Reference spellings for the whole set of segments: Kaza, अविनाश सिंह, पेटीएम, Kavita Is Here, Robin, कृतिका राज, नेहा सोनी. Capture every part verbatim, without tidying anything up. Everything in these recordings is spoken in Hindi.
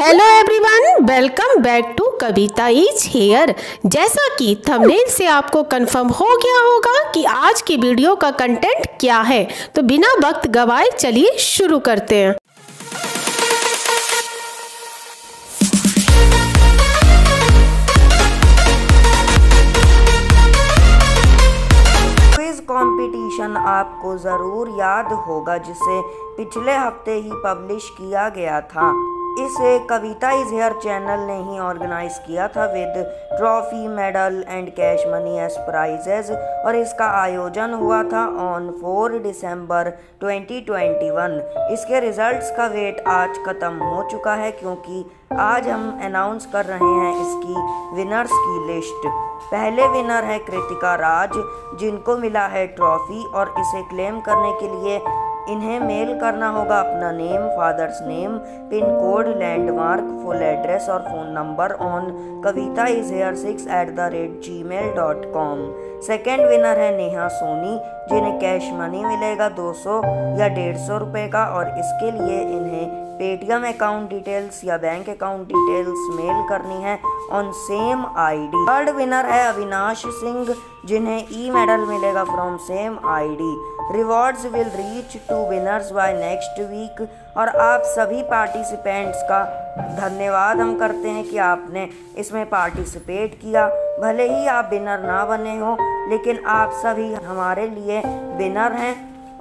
Hello everyone, welcome back to Kavita is here. जैसा कि थंबनेल से आपको कंफर्म हो गया होगा कि आज की वीडियो का कंटेंट क्या है, तो बिना वक्त गवाए चलिए शुरू करते हैं। कंपटीशन आपको जरूर याद होगा जिसे पिछले हफ्ते ही पब्लिश किया गया था। इसे कविता इज हेयर चैनल ने ही ऑर्गेनाइज किया था with trophy, medal and cash money as prizes, और इसका आयोजन हुआ था ऑन चार दिसंबर दो हज़ार इक्कीस। इसके रिजल्ट्स का वेट आज खत्म हो चुका है क्योंकि आज हम अनाउंस कर रहे हैं इसकी विनर्स की लिस्ट। पहले विनर है कृतिका राज, जिनको मिला है ट्रॉफी, और इसे क्लेम करने के लिए इन्हें मेल करना होगा अपना name, father's name, pin code, landmark, full address और phone number on Kavita is here six eight the rate G mail dot com. Second winner है नेहा सोनी, जिन्हें कैश मनी मिलेगा दो सौ या डेढ़ सौ रुपये का, और इसके लिए इन्हें पेटीएम अकाउंट डिटेल्स या बैंक अकाउंट डिटेल्स मेल करनी है on same ID. Third winner है अविनाश सिंह, जिन्हें ई मेडल मिलेगा from same ID. Rewards will reach to winners by next week. और आप सभी पार्टिसिपेंट्स का धन्यवाद हम करते हैं कि आपने इसमें पार्टिसिपेट किया। भले ही आप विनर ना बने हो, लेकिन आप सभी हमारे लिए विनर हैं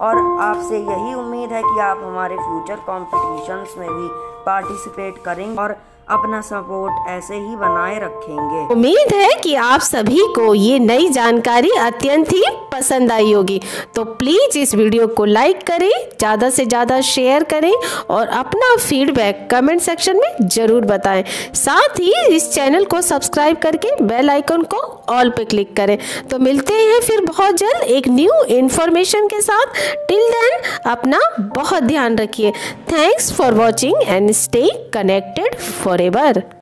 और आपसे यही उम्मीद है कि आप हमारे फ्यूचर कॉम्पिटिशन्स में भी पार्टिसिपेट करेंगे और अपना सपोर्ट ऐसे ही बनाए रखेंगे। उम्मीद है कि आप सभी को ये नई जानकारी अत्यंत ही पसंद आई होगी, तो प्लीज़ इस वीडियो को लाइक करें, ज़्यादा से ज़्यादा शेयर करें और अपना फीडबैक कमेंट सेक्शन में ज़रूर बताएं। साथ ही इस चैनल को सब्सक्राइब करके बेल आइकन को ऑल पे क्लिक करें। तो मिलते हैं फिर बहुत जल्द एक न्यू इन्फॉर्मेशन के साथ। टिल देन अपना बहुत ध्यान रखिए। Thanks for watching and stay connected for Forever।